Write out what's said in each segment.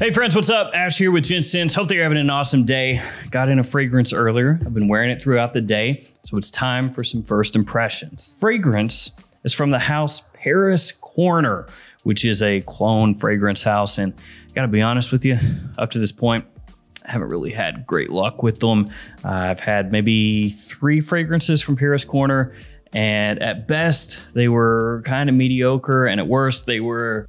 Hey friends, what's up? Ash here with Gents Scents. Hope that you're having an awesome day. Got in a fragrance earlier. I've been wearing it throughout the day, so it's time for some first impressions. Fragrance is from the house Paris Corner, which is a clone fragrance house. And I gotta be honest with you, up to this point, I haven't really had great luck with them. I've had maybe 3 fragrances from Paris Corner, and at best, they were kind of mediocre, and at worst, they were...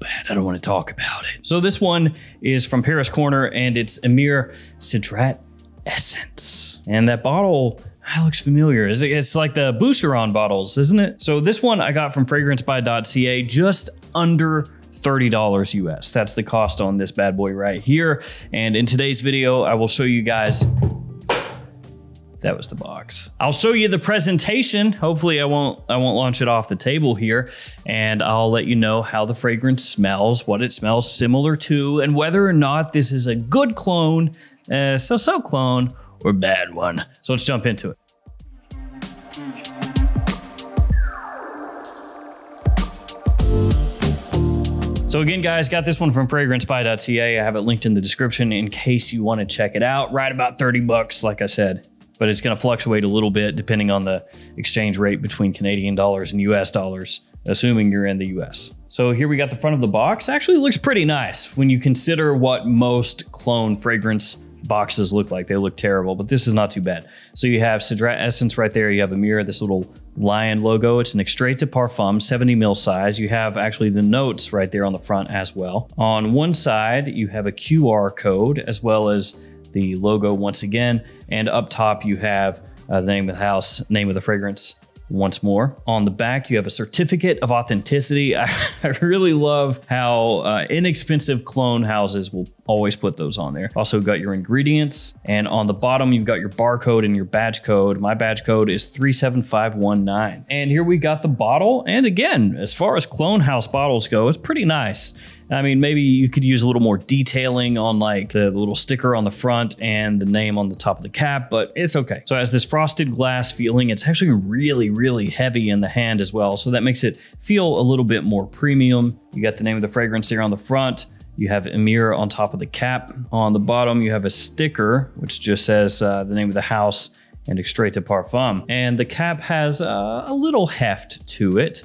bad. I don't want to talk about it. So this one is from Paris Corner and it's Emir Cedrat Essence. And that bottle looks familiar. It's like the Boucheron bottles, isn't it? So this one I got from fragrancebuy.ca, just under $30 US. That's the cost on this bad boy right here. And in today's video, I will show you guys... That was the box. I'll show you the presentation. Hopefully I won't launch it off the table here, and I'll let you know how the fragrance smells, what it smells similar to, and whether or not this is a good clone, so-so clone, or bad one. So let's jump into it. So again, guys, got this one from fragrancebuy.ca. I have it linked in the description in case you want to check it out. Right about 30 bucks, like I said. But it's going to fluctuate a little bit depending on the exchange rate between Canadian dollars and US dollars, assuming you're in the US. So here we got the front of the box. Actually looks pretty nice when you consider what most clone fragrance boxes look like. They look terrible, but this is not too bad. So you have Cedrat Essence right there. You have Emir, this little lion logo. It's an extrait de parfum, 70 mil size. You have actually the notes right there on the front as well. On one side, you have a QR code as well as the logo once again, and up top you have the name of the house, name of the fragrance once more. On the back you have a certificate of authenticity. I really love how inexpensive clone houses will always put those on there. Also got your ingredients, and on the bottom you've got your barcode and your badge code. My badge code is 37519. And here we got the bottle, and again, as far as clone house bottles go, it's pretty nice. I mean, maybe you could use a little more detailing on like the little sticker on the front and the name on the top of the cap, but it's okay. So it has this frosted glass feeling. It's actually really heavy in the hand as well. So that makes it feel a little bit more premium. You got the name of the fragrance there on the front. You have Emir on top of the cap. On the bottom, you have a sticker, which just says the name of the house and extrait de parfum. And the cap has a little heft to it.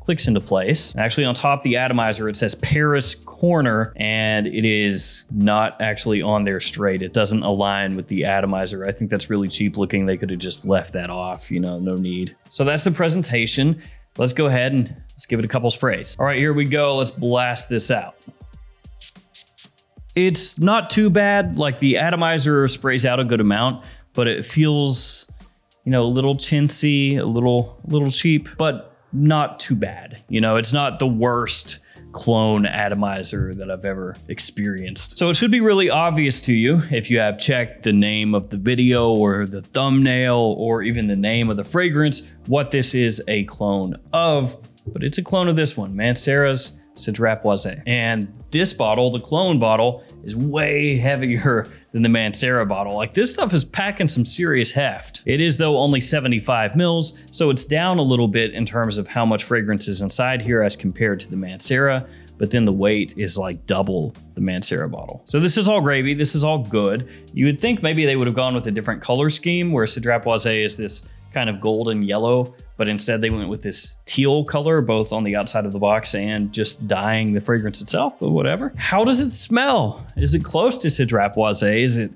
Clicks into place. Actually on top of the atomizer, it says Paris Corner, and it is not actually on there straight. It doesn't align with the atomizer. I think that's really cheap looking. They could have just left that off, you know, no need. So that's the presentation. Let's go ahead and let's give it a couple sprays. All right, here we go. Let's blast this out. It's not too bad. Like the atomizer sprays out a good amount, but it feels, you know, a little chintzy, a little cheap, but not too bad. You know, it's not the worst clone atomizer that I've ever experienced. So it should be really obvious to you if you have checked the name of the video or the thumbnail or even the name of the fragrance, what this is a clone of, but it's a clone of this one, Mancera's Cedrat Boise. And this bottle, the clone bottle, is way heavier than the Mancera bottle. Like this stuff is packing some serious heft. It is though only 75 mils, so it's down a little bit in terms of how much fragrance is inside here as compared to the Mancera, but then the weight is like double the Mancera bottle. So this is all gravy, this is all good. You would think maybe they would have gone with a different color scheme where Cedrat Boise is this kind of golden yellow, but instead they went with this teal color, both on the outside of the box and just dyeing the fragrance itself, but whatever. How does it smell? Is it close to Cedrat Boise? Is it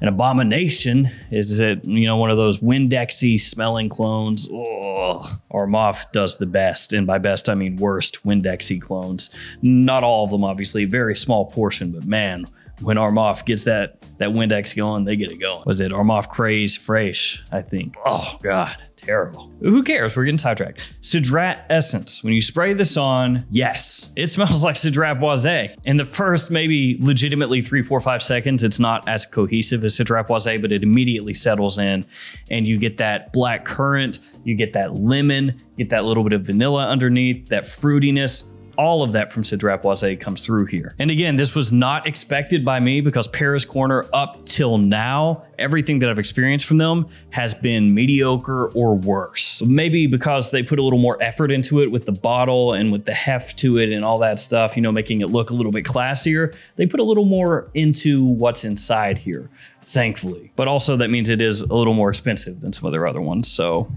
an abomination? Is it, you know, one of those Windexy smelling clones? Oh, Armaf does the best, and by best I mean worst Windexy clones. Not all of them, obviously, very small portion, but man, when Armaf gets that Windex going, they get it going. Was it Armaf Craze Fraiche, I think. Oh God, terrible. Who cares? We're getting sidetracked. Cedrat Essence. When you spray this on, yes, it smells like Cedrat Boise. In the first maybe legitimately 3, 4, 5 seconds, it's not as cohesive as Cedrat Boise, but it immediately settles in and you get that black currant, you get that lemon, you get that little bit of vanilla underneath, that fruitiness. all of that from Cedrat Boise comes through here. And again, this was not expected by me because Paris Corner up till now, everything that I've experienced from them has been mediocre or worse. Maybe because they put a little more effort into it with the bottle and with the heft to it and all that stuff, you know, making it look a little bit classier. They put a little more into what's inside here, thankfully. But also that means it is a little more expensive than some of their other ones. So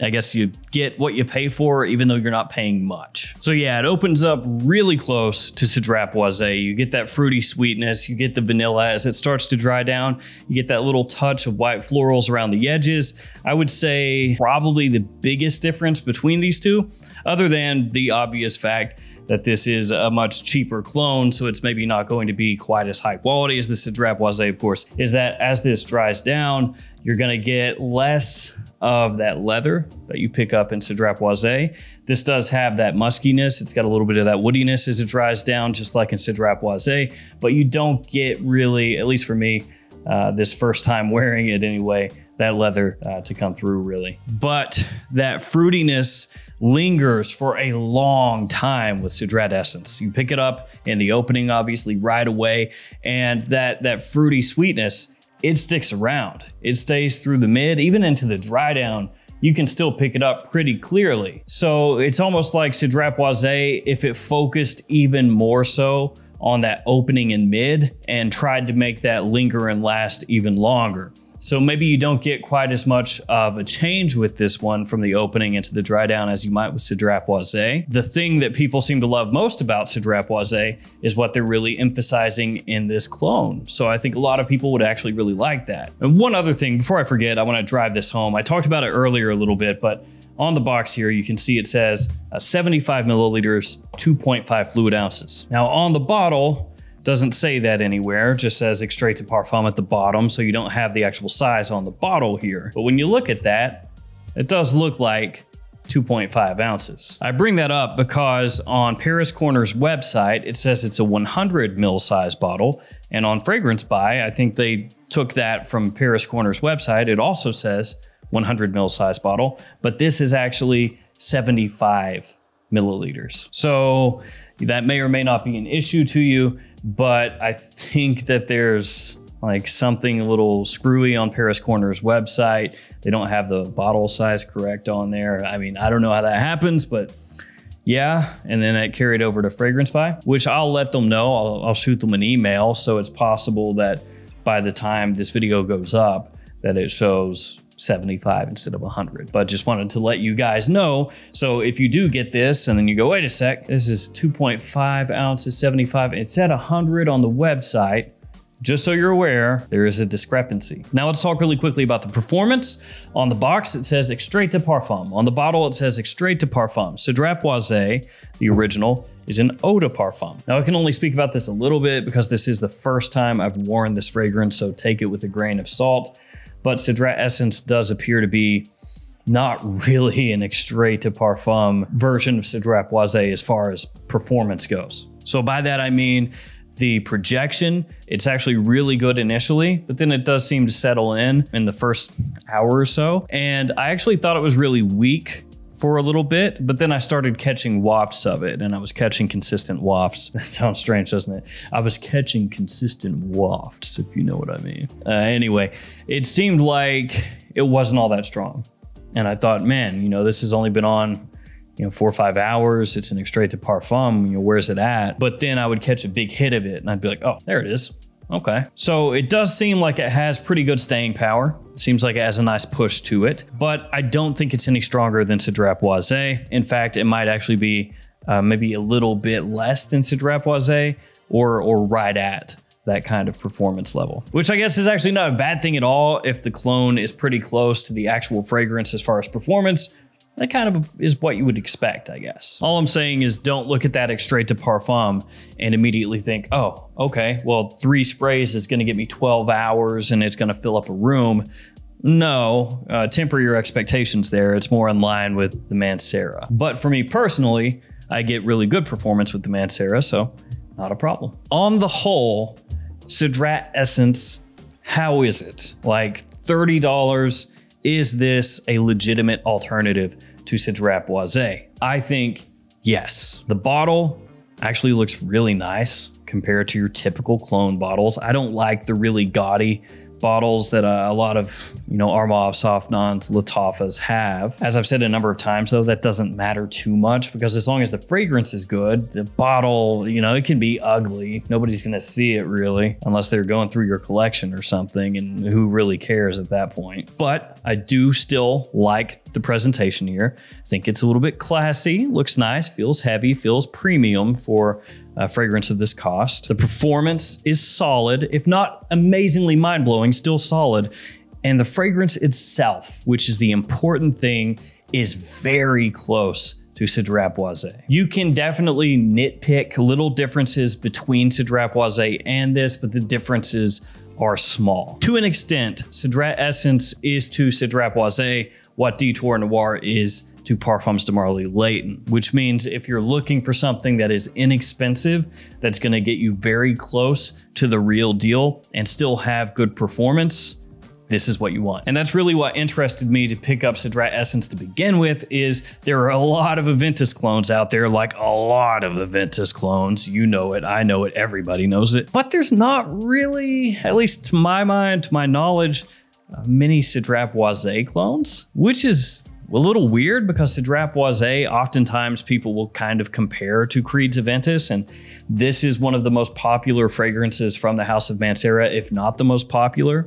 I guess you get what you pay for, even though you're not paying much. So yeah, it opens up really close to Cedrat Boise. You get that fruity sweetness, you get the vanilla as it starts to dry down, you get that little touch of white florals around the edges. I would say probably the biggest difference between these two, other than the obvious fact that this is a much cheaper clone, so it's maybe not going to be quite as high quality as the Cedrat Boise, of course, is that as this dries down, you're gonna get less of that leather that you pick up in Cedrat Boise. This does have that muskiness. It's got a little bit of that woodiness as it dries down, just like in Cedrat Boise, but you don't get really, at least for me, this first time wearing it anyway, that leather to come through really. But that fruitiness lingers for a long time with Cedrat Essence. You pick it up in the opening, obviously, right away, and that fruity sweetness, it sticks around. It stays through the mid, even into the dry down, you can still pick it up pretty clearly. So it's almost like Cedrat Boise, if it focused even more so on that opening and mid and tried to make that linger and last even longer. So maybe you don't get quite as much of a change with this one from the opening into the dry down as you might with Cedrat Boise. The thing that people seem to love most about Cedrat Boise is what they're really emphasizing in this clone. So I think a lot of people would actually really like that. And one other thing, before I forget, I want to drive this home. I talked about it earlier a little bit, but on the box here, you can see it says 75 milliliters, 2.5 fluid ounces. Now on the bottle, doesn't say that anywhere, just says extrait de parfum at the bottom, so you don't have the actual size on the bottle here. But when you look at that, it does look like 2.5 ounces. I bring that up because on Paris Corner's website, it says it's a 100 ml size bottle. And on Fragrance Buy, I think they took that from Paris Corner's website. It also says 100 ml size bottle, but this is actually 75 milliliters. So that may or may not be an issue to you, but I think that there's like something a little screwy on Paris Corner's website. They don't have the bottle size correct on there. I mean, I don't know how that happens, but yeah. And then it carried over to Fragrance Buy, which I'll let them know. I'll shoot them an email. So it's possible that by the time this video goes up, that it shows 75 instead of 100, but just wanted to let you guys know. So if you do get this and then you go, wait a sec, this is 2.5 ounces, 75, it's at 100 on the website. Just so you're aware, there is a discrepancy. Now let's talk really quickly about the performance. On the box, it says extrait de parfum. On the bottle, it says extrait de parfum. Cedrat Boise, the original, is an eau de parfum. Now I can only speak about this a little bit because this is the first time I've worn this fragrance, so take it with a grain of salt. But Cedrat Essence does appear to be not really an extrait de parfum version of Cedrat Boise as far as performance goes. So by that, I mean the projection, it's actually really good initially, but then it does seem to settle in the first hour or so. And I actually thought it was really weak for a little bit, but then I started catching wafts of it, and I was catching consistent wafts. That sounds strange, doesn't it? I was catching consistent wafts, if you know what I mean. Anyway, it seemed like it wasn't all that strong. And I thought, man, you know, this has only been on, you know, 4 or 5 hours. It's an extrait de parfum, you know, where's it at? But then I would catch a big hit of it and I'd be like, oh, there it is. Okay. So it does seem like it has pretty good staying power. Seems like it has a nice push to it, but I don't think it's any stronger than Cedrat Boise. In fact, it might actually be maybe a little bit less than Cedrat Boise or right at that kind of performance level, which I guess is actually not a bad thing at all if the clone is pretty close to the actual fragrance as far as performance. That kind of is what you would expect, I guess. All I'm saying is don't look at that extrait de parfum and immediately think, oh, okay, well, 3 sprays is gonna get me 12 hours and it's gonna fill up a room. No, temper your expectations there. It's more in line with the Mancera. But for me personally, I get really good performance with the Mancera, so not a problem. On the whole, Cedrat Essence, how is it? Like $30, is this a legitimate alternative to Cedrat Boise? I think yes. The bottle Actually looks really nice compared to your typical clone bottles. I don't like the really gaudy bottles that a lot of, Armafs, Afnans, Latafas have. As I've said a number of times though, that doesn't matter too much because as long as the fragrance is good, the bottle, it can be ugly. Nobody's gonna see it really, unless they're going through your collection or something, and who really cares at that point. But I do still like the presentation here. I think it's a little bit classy, looks nice, feels heavy, feels premium for a fragrance of this cost. The performance is solid, if not amazingly mind-blowing, still solid. And the fragrance itself, which is the important thing, is very close to Cedrat Boise. You can definitely nitpick little differences between Cedrat Boise and this, but the differences are small. To an extent, Cedrat Essence is to Cedrat Boise what Detour Noir is to Parfums de Marley Layton, which means if you're looking for something that is inexpensive, that's gonna get you very close to the real deal and still have good performance, this is what you want. And that's really what interested me to pick up Cedrat Essence to begin with, is there are a lot of Aventus clones out there, like a lot of Aventus clones. You know it, I know it, everybody knows it. But there's not really, at least to my mind, to my knowledge, many Cedrat Boise clones, which is a little weird because Cedrat Boise, oftentimes people will kind of compare to Creed Aventus, and this is one of the most popular fragrances from the House of Mancera, if not the most popular.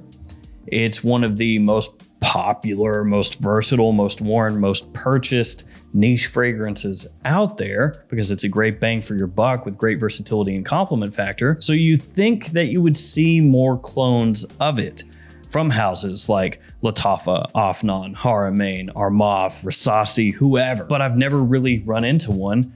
It's one of the most popular, most versatile, most worn, most purchased niche fragrances out there because it's a great bang for your buck with great versatility and complement factor. So you think that you would see more clones of it from houses like Latafa, Afnan, Haramain, Armaf, Rasasi, whoever. But I've never really run into one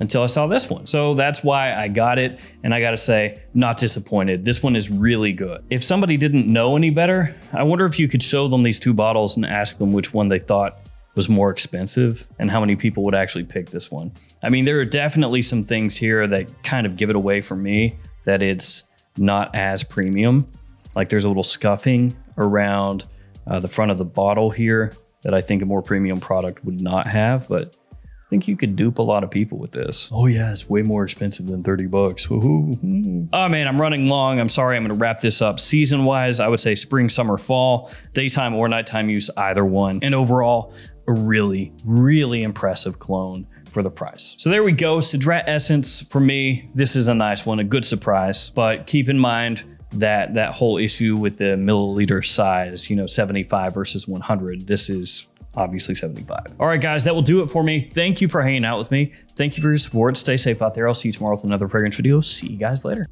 until I saw this one. So that's why I got it. And I gotta say, not disappointed. This one is really good. If somebody didn't know any better, I wonder if you could show them these two bottles and ask them which one they thought was more expensive and how many people would actually pick this one. I mean, there are definitely some things here that kind of give it away for me, that it's not as premium. Like there's a little scuffing around the front of the bottle here that I think a more premium product would not have, but I think you could dupe a lot of people with this. Oh yeah, it's way more expensive than 30 bucks. Woohoo. Oh man, I'm running long. I'm sorry, I'm gonna wrap this up. Season wise, I would say spring, summer, fall, daytime or nighttime use, either one. And overall, a really, really impressive clone for the price. So there we go, Cedrat Essence for me. This is a nice one, a good surprise, but keep in mind that whole issue with the milliliter size, 75 versus 100, this is obviously 75. All right, guys, that will do it for me. Thank you for hanging out with me. Thank you for your support. Stay safe out there. I'll see you tomorrow with another fragrance video. See you guys later.